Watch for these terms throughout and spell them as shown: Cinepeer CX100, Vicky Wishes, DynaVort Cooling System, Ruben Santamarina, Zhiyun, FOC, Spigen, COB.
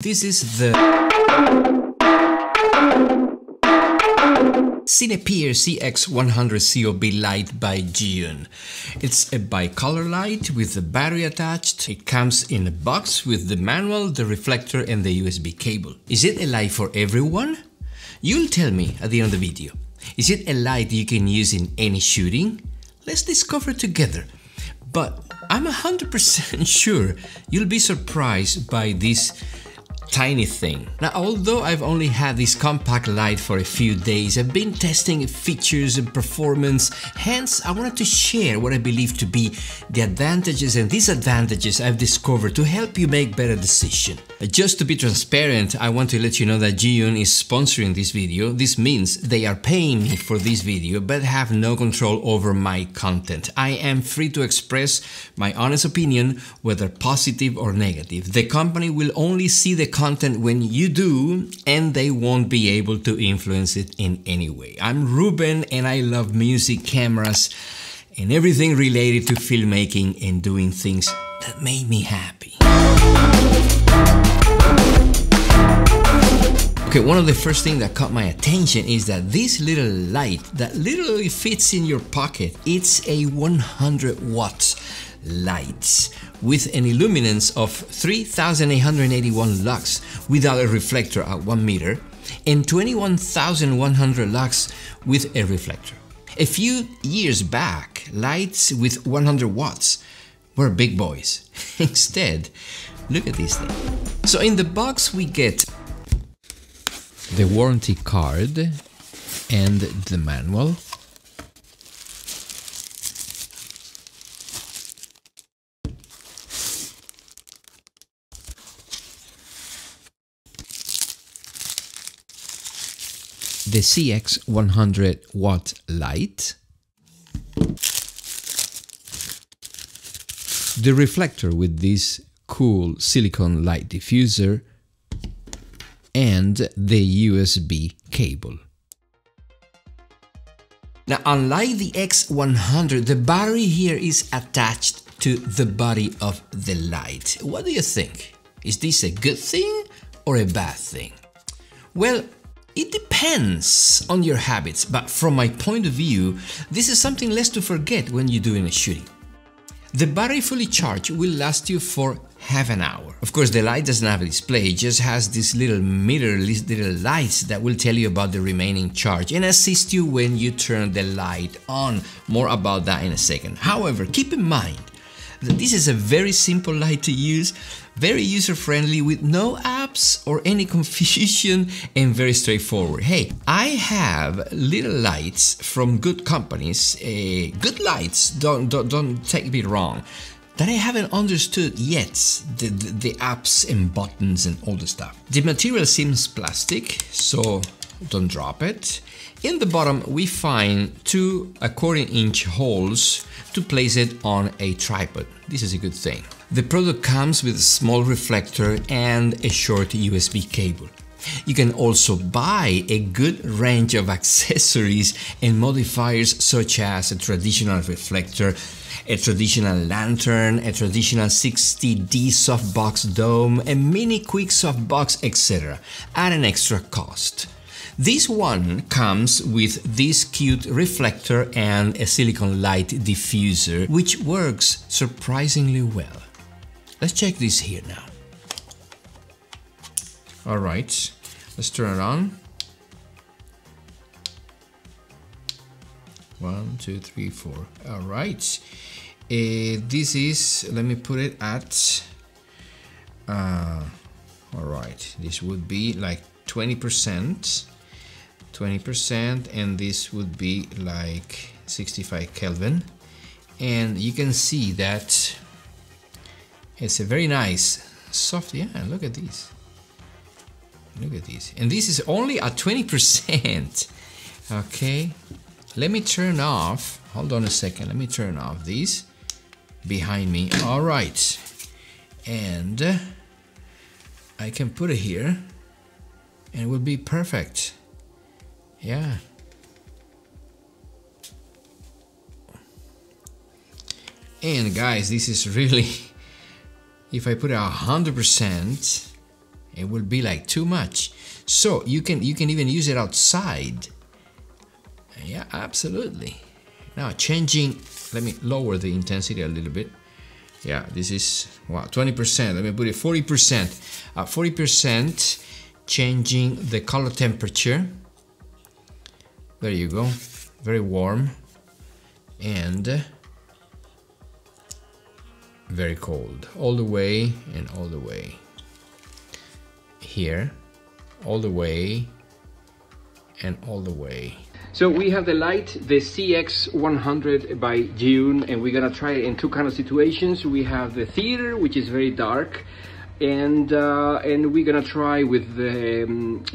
This is the Cinepeer CX100 COB light by Zhiyun. It's a bicolor light with the battery attached. It comes in a box with the manual, the reflector and the USB cable. Is it a light for everyone? You'll tell me at the end of the video. Is it a light you can use in any shooting? Let's discover together. But I'm 100% sure you'll be surprised by this tiny thing. Now, although I've only had this compact light for a few days, I've been testing features and performance. Hence, I wanted to share what I believe to be the advantages and disadvantages I've discovered to help you make better decisions. Just to be transparent, I want to let you know that Zhiyun is sponsoring this video. This means they are paying me for this video, but have no control over my content. I am free to express my honest opinion, whether positive or negative. The company will only see the content when you do, and they won't be able to influence it in any way. I'm Ruben and I love music, cameras, and everything related to filmmaking and doing things that made me happy. Okay, one of the first things that caught my attention is that this little light that literally fits in your pocket, it's a 100 watts light with an illuminance of 3,881 lux without a reflector at 1 meter and 21,100 lux with a reflector. A few years back, lights with 100 watts were big boys. Instead, look at this thing. So in the box we get the warranty card and the manual. The CX100 watt light. The reflector with this cool silicone light diffuser. And the USB cable. Now, unlike the X100, the battery here is attached to the body of the light. What do you think? Is this a good thing or a bad thing? Well, it depends on your habits, but from my point of view, this is something less to forget when you're doing a shooting. The battery fully charged will last you for half an hour. Of course, the light doesn't have a display, it just has this little meter, these little lights that will tell you about the remaining charge and assist you when you turn the light on. More about that in a second. However, keep in mind that this is a very simple light to use, very user-friendly with no apps or any confusion and very straightforward. Hey, I have little lights from good companies, good lights, don't take me wrong, that I haven't understood yet, the apps and buttons and all the stuff. The material seems plastic, so don't drop it. In the bottom we find 2 1/4-inch holes to place it on a tripod. This is a good thing. The product comes with a small reflector and a short USB cable. You can also buy a good range of accessories and modifiers such as a traditional reflector, a traditional lantern, a traditional 60D softbox dome, a mini quick softbox, etc. at an extra cost. This one comes with this cute reflector and a silicone light diffuser, which works surprisingly well. Let's check this here now. All right, let's turn it on. 1, 2, 3, 4. All right. This is, let me put it at, all right, this would be like 20%. 20%, and this would be like 65 Kelvin, and you can see that it's a very nice soft, yeah, look at this, look at this, and this is only at 20%. Okay, let me turn off, hold on a second, let me turn off this behind me. All right, and I can put it here and it will be perfect. Yeah. And guys, this is really, if I put 100%, It will be like too much. So you can even use it outside. Yeah, absolutely. Now changing, let me lower the intensity a little bit. Yeah, this is, wow, 20%. Let me put it 40%. 40% changing the color temperature. There you go, very warm and very cold. All the way and all the way. Here, all the way and all the way. So we have the light, the CX100 by Zhiyun, and we're gonna try it in two kind of situations. We have the theater, which is very dark, and we're gonna try with the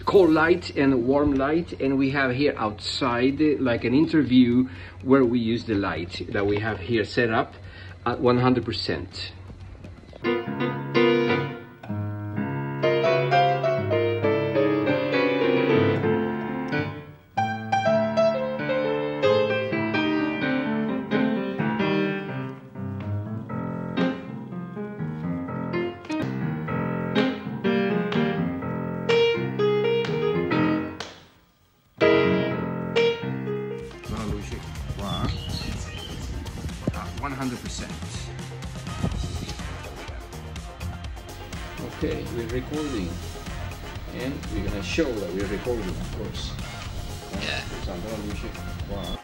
cold light and warm light, and we have here outside like an interview where we use the light that we have here set up at 100%. Okay, we're recording, and we're gonna show that we're recording, of course. Yeah. Wow.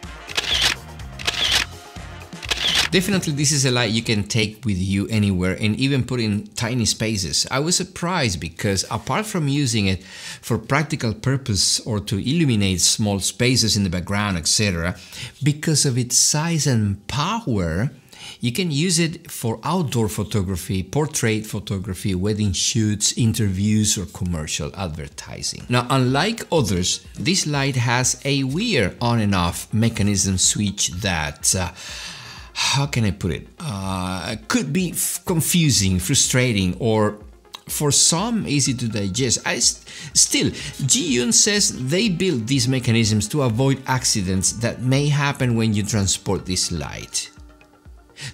Definitely this is a light you can take with you anywhere and even put in tiny spaces. I was surprised because apart from using it for practical purpose or to illuminate small spaces in the background, etc., because of its size and power, you can use it for outdoor photography, portrait photography, wedding shoots, interviews, or commercial advertising. Now, unlike others, this light has a weird on and off mechanism switch that, how can I put it? Could be confusing, frustrating, or for some easy to digest. Still, Zhiyun says they built these mechanisms to avoid accidents that may happen when you transport this light.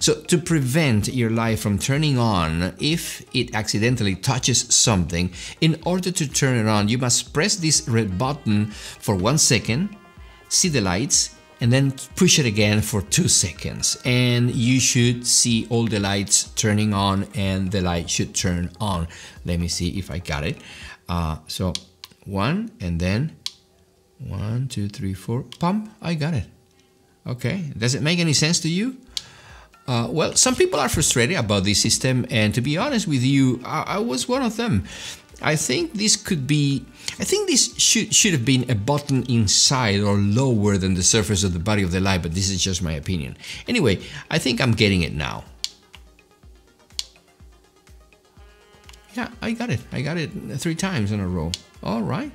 So to prevent your light from turning on if it accidentally touches something, in order to turn it on, you must press this red button for 1 second, see the lights, and then push it again for 2 seconds. And you should see all the lights turning on, and the light should turn on. Let me see if I got it. So one, and then 1, 2, 3, 4, pump, I got it. Okay, does it make any sense to you? Well, some people are frustrated about this system, and to be honest with you, I was one of them. I think this should have been a button inside or lower than the surface of the body of the light, but this is just my opinion. Anyway, I think I'm getting it now. Yeah, I got it 3 times in a row. All right.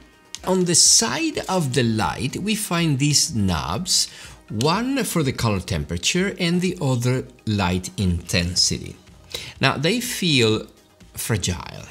On the side of the light, we find these knobs. One for the color temperature and the other light intensity. Now they feel fragile.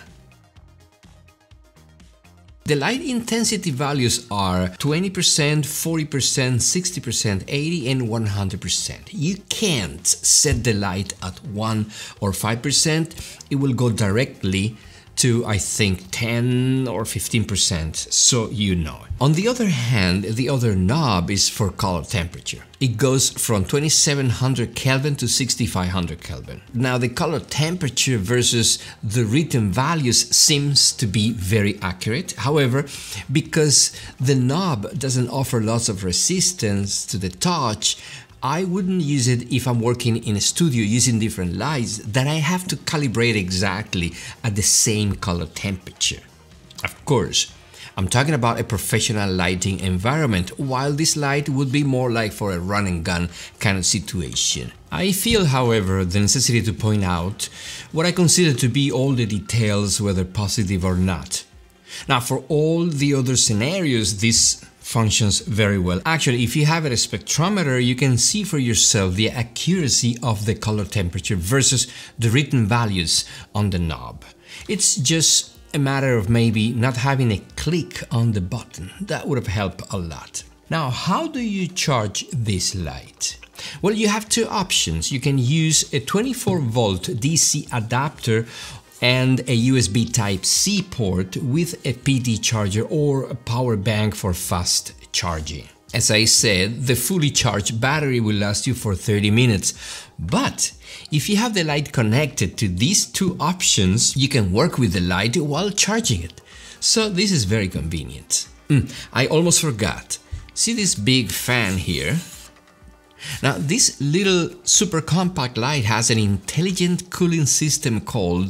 The light intensity values are 20%, 40%, 60%, 80%, and 100%. You can't set the light at 1 or 5%. It will go directly to, I think, 10 or 15%, so you know it. On the other hand, the other knob is for color temperature. It goes from 2700 Kelvin to 6500 Kelvin. Now the color temperature versus the written values seems to be very accurate. However, because the knob doesn't offer lots of resistance to the touch, I wouldn't use it if I'm working in a studio using different lights that I have to calibrate exactly at the same color temperature. Of course, I'm talking about a professional lighting environment, while this light would be more like for a run and gun kind of situation. I feel, however, the necessity to point out what I consider to be all the details, whether positive or not. Now, for all the other scenarios, this functions very well. Actually, if you have a spectrometer, you can see for yourself the accuracy of the color temperature versus the written values on the knob. It's just a matter of maybe not having a click on the button. That would have helped a lot. Now, how do you charge this light? Well, you have 2 options. You can use a 24 volt DC adapter and a USB Type-C port with a PD charger or a power bank for fast charging. As I said, the fully charged battery will last you for 30 minutes, but if you have the light connected to these two options, you can work with the light while charging it. So this is very convenient. I almost forgot. See this big fan here? Now, this little super compact light has an intelligent cooling system called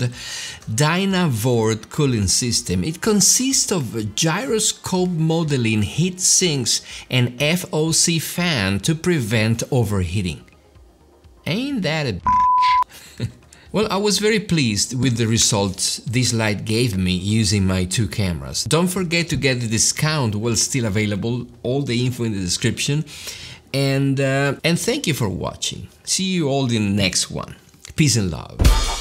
DynaVort Cooling System. It consists of gyroscope modeling heat sinks and FOC fan to prevent overheating. Ain't that a bitch? Well, I was very pleased with the results this light gave me using my two cameras. Don't forget to get the discount while still available, all the info in the description. And thank you for watching. See you all in the next one. Peace and love.